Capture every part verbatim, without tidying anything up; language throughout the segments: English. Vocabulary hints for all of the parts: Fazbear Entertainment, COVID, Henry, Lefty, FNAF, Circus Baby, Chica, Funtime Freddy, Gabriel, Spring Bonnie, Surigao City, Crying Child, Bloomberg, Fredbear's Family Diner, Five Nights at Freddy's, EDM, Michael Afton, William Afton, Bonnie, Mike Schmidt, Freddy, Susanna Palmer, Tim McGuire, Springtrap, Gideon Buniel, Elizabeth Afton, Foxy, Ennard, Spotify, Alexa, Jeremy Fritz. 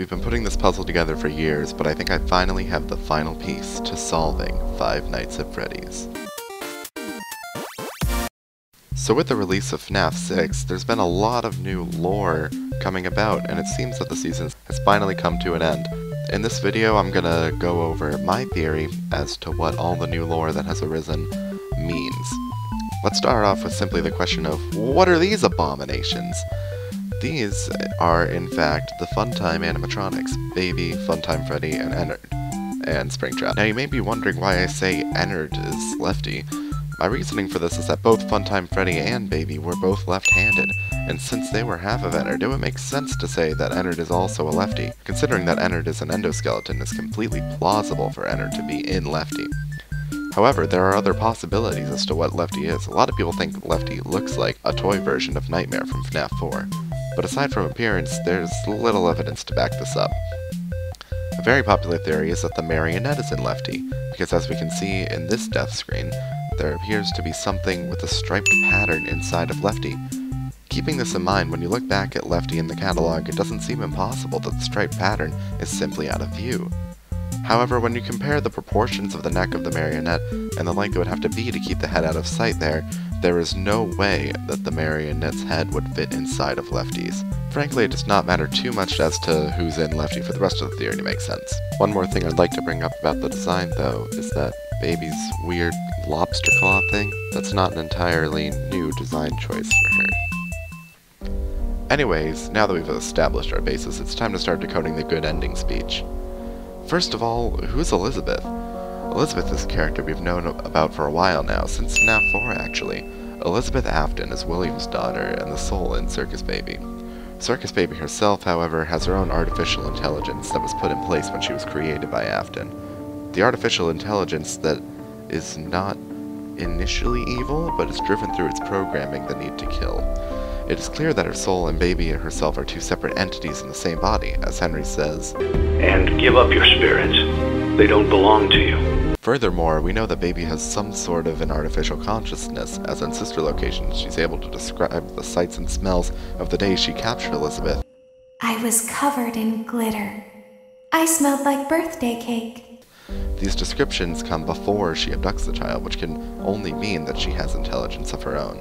We've been putting this puzzle together for years, but I think I finally have the final piece to solving Five Nights at Freddy's. So with the release of FNAF six, there's been a lot of new lore coming about, and it seems that the season has finally come to an end. In this video, I'm gonna go over my theory as to what all the new lore that has arisen means. Let's start off with simply the question of, what are these abominations? These are, in fact, the Funtime animatronics, Baby, Funtime Freddy, and Ennard, and Springtrap. Now you may be wondering why I say Ennard is Lefty. My reasoning for this is that both Funtime Freddy and Baby were both left-handed, and since they were half of Ennard, it would make sense to say that Ennard is also a lefty. Considering that Ennard is an endoskeleton, it's completely plausible for Ennard to be in Lefty. However, there are other possibilities as to what Lefty is. A lot of people think Lefty looks like a toy version of Nightmare from FNAF four, but aside from appearance, there's little evidence to back this up. A very popular theory is that the marionette is in Lefty, because as we can see in this death screen, there appears to be something with a striped pattern inside of Lefty. Keeping this in mind, when you look back at Lefty in the catalog, it doesn't seem impossible that the striped pattern is simply out of view. However, when you compare the proportions of the neck of the marionette and the length it would have to be to keep the head out of sight there, there is no way that the marionette's head would fit inside of Lefty's. Frankly, it does not matter too much as to who's in Lefty for the rest of the theory to make sense. One more thing I'd like to bring up about the design, though, is that Baby's weird lobster claw thing, that's not an entirely new design choice for her. Anyways, now that we've established our basis, it's time to start decoding the good ending speech. First of all, who's Elizabeth? Elizabeth is a character we've known about for a while now, since FNAF four actually. Elizabeth Afton is William's daughter and the soul in Circus Baby. Circus Baby herself, however, has her own artificial intelligence that was put in place when she was created by Afton. The artificial intelligence that is not initially evil, but is driven through its programming the need to kill. It is clear that her soul and Baby and herself are two separate entities in the same body, as Henry says, "And give up your spirits. They don't belong to you." Furthermore, we know that Baby has some sort of an artificial consciousness, as in Sister Locations she's able to describe the sights and smells of the day she captured Elizabeth. "I was covered in glitter. I smelled like birthday cake." These descriptions come before she abducts the child, which can only mean that she has intelligence of her own.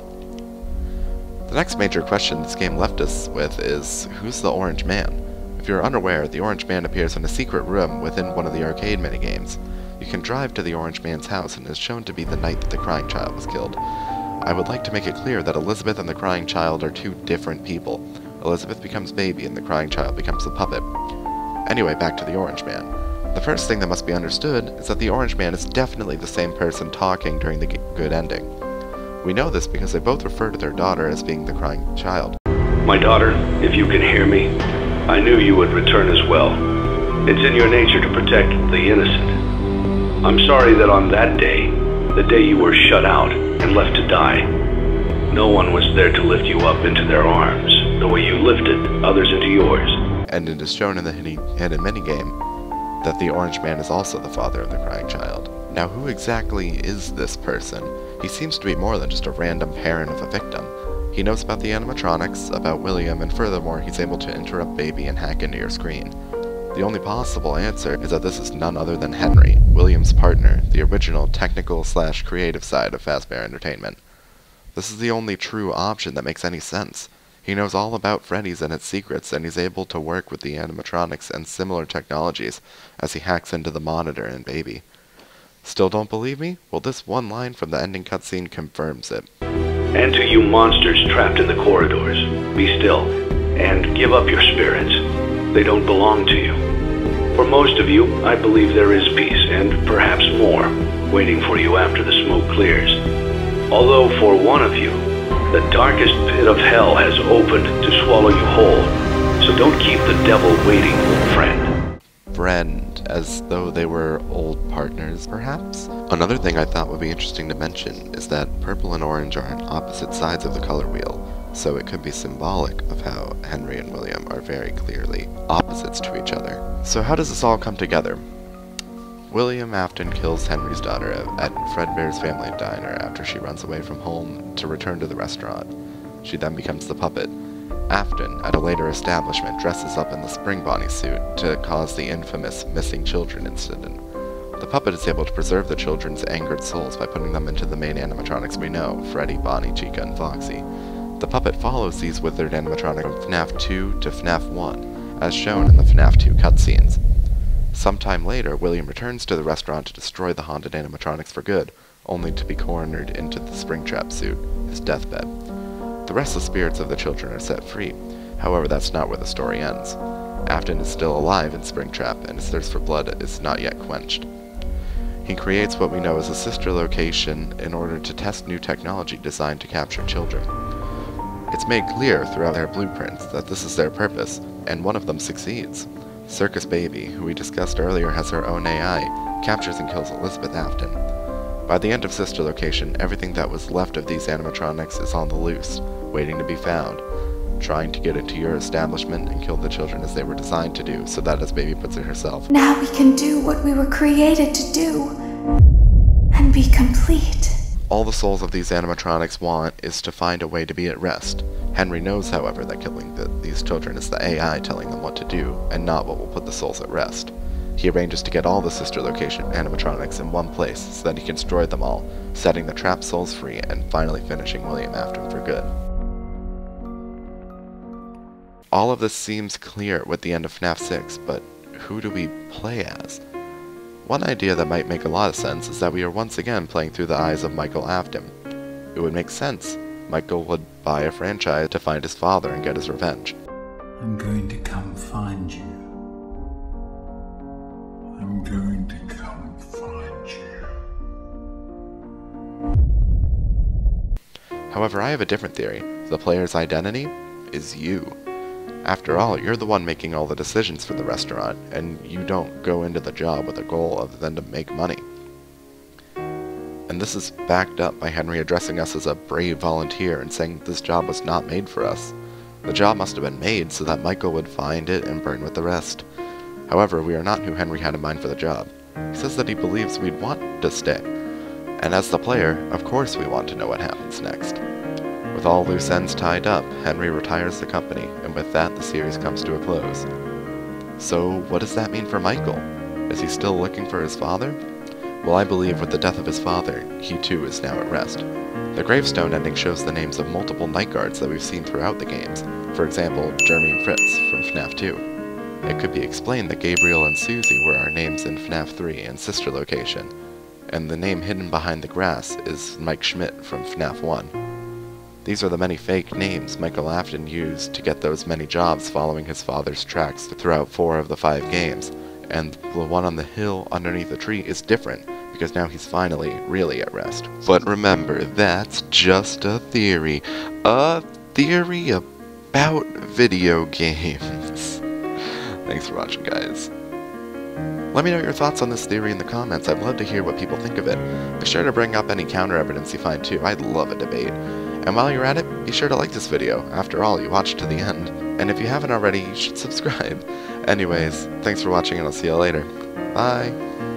The next major question this game left us with is, who's the Orange Man? If you're unaware, the Orange Man appears in a secret room within one of the arcade minigames. You can drive to the Orange Man's house and is shown to be the night that the Crying Child was killed. I would like to make it clear that Elizabeth and the Crying Child are two different people. Elizabeth becomes Baby and the Crying Child becomes a puppet. Anyway, back to the Orange Man. The first thing that must be understood is that the Orange Man is definitely the same person talking during the good ending. We know this because they both refer to their daughter as being the Crying Child. "My daughter, if you can hear me, I knew you would return as well. It's in your nature to protect the innocent. I'm sorry that on that day, the day you were shut out and left to die, no one was there to lift you up into their arms the way you lifted others into yours." And it is shown in the hidden minigame that the Orange Man is also the father of the Crying Child. Now, who exactly is this person? He seems to be more than just a random parent of a victim. He knows about the animatronics, about William, and furthermore, he's able to interrupt Baby and hack into your screen. The only possible answer is that this is none other than Henry, William's partner, the original technical-slash-creative side of Fazbear Entertainment. This is the only true option that makes any sense. He knows all about Freddy's and its secrets, and he's able to work with the animatronics and similar technologies as he hacks into the monitor and Baby. Still don't believe me? Well, this one line from the ending cutscene confirms it. "And to you monsters trapped in the corridors, be still, and give up your spirits. They don't belong to you. For most of you, I believe there is peace, and perhaps more, waiting for you after the smoke clears. Although for one of you, the darkest pit of hell has opened to swallow you whole, so don't keep the devil waiting, friend." Friend, as though they were old partners, perhaps? Another thing I thought would be interesting to mention is that purple and orange are on opposite sides of the color wheel, so it could be symbolic of how Henry and William are very clearly opposites to each other. So how does this all come together? William Afton kills Henry's daughter at Fredbear's Family Diner after she runs away from home to return to the restaurant. She then becomes the puppet. Afton, at a later establishment, dresses up in the Spring Bonnie suit to cause the infamous missing children incident. The puppet is able to preserve the children's angered souls by putting them into the main animatronics we know, Freddy, Bonnie, Chica, and Foxy. The puppet follows these withered animatronics from FNAF two to FNAF one, as shown in the FNAF two cutscenes. Sometime later, William returns to the restaurant to destroy the haunted animatronics for good, only to be cornered into the Springtrap suit, his deathbed. The restless spirits of the children are set free. However, that's not where the story ends. Afton is still alive in Springtrap, and his thirst for blood is not yet quenched. He creates what we know as a sister location in order to test new technology designed to capture children. It's made clear throughout their blueprints that this is their purpose, and one of them succeeds. Circus Baby, who we discussed earlier has her own A I, captures and kills Elizabeth Afton. By the end of Sister Location, everything that was left of these animatronics is on the loose, waiting to be found, trying to get into your establishment and kill the children as they were designed to do, so that, as Baby puts it herself, now we can do what we were created to do, and be complete. All the souls of these animatronics want is to find a way to be at rest. Henry knows, however, that killing the, these children is the A I telling them what to do, and not what will put the souls at rest. He arranges to get all the Sister Location animatronics in one place so that he can destroy them all, setting the trapped souls free and finally finishing William Afton for good. All of this seems clear with the end of FNAF six, but who do we play as? One idea that might make a lot of sense is that we are once again playing through the eyes of Michael Afton. It would make sense. Michael would buy a franchise to find his father and get his revenge. I'm going to come find you. I'm going to come find you. However, I have a different theory. The player's identity is you. After all, you're the one making all the decisions for the restaurant, and you don't go into the job with a goal other than to make money. And this is backed up by Henry addressing us as a brave volunteer and saying that this job was not made for us. The job must have been made so that Michael would find it and burn with the rest. However, we are not who Henry had in mind for the job. He says that he believes we'd want to stay. And as the player, of course we want to know what happens next. With all loose ends tied up, Henry retires the company, and with that the series comes to a close. So what does that mean for Michael? Is he still looking for his father? Well, I believe with the death of his father, he too is now at rest. The gravestone ending shows the names of multiple night guards that we've seen throughout the games, for example, Jeremy Fritz from FNAF two. It could be explained that Gabriel and Susie were our names in FNAF three and Sister Location, and the name hidden behind the grass is Mike Schmidt from FNAF one. These are the many fake names Michael Afton used to get those many jobs following his father's tracks throughout four of the five games, and the one on the hill underneath the tree is different, because now he's finally really at rest. But remember, that's just a theory. A theory about video games. Thanks for watching, guys. Let me know your thoughts on this theory in the comments. I'd love to hear what people think of it. Be sure to bring up any counter evidence you find too. I'd love a debate. And while you're at it, be sure to like this video. After all, you watched to the end. And if you haven't already, you should subscribe. Anyways, thanks for watching and I'll see you later. Bye!